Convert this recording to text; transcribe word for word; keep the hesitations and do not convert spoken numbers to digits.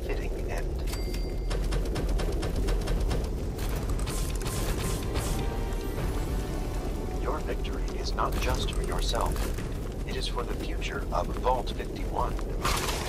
fitting end. Your victory is not just for yourself, it is for the future of Vault fifty-one.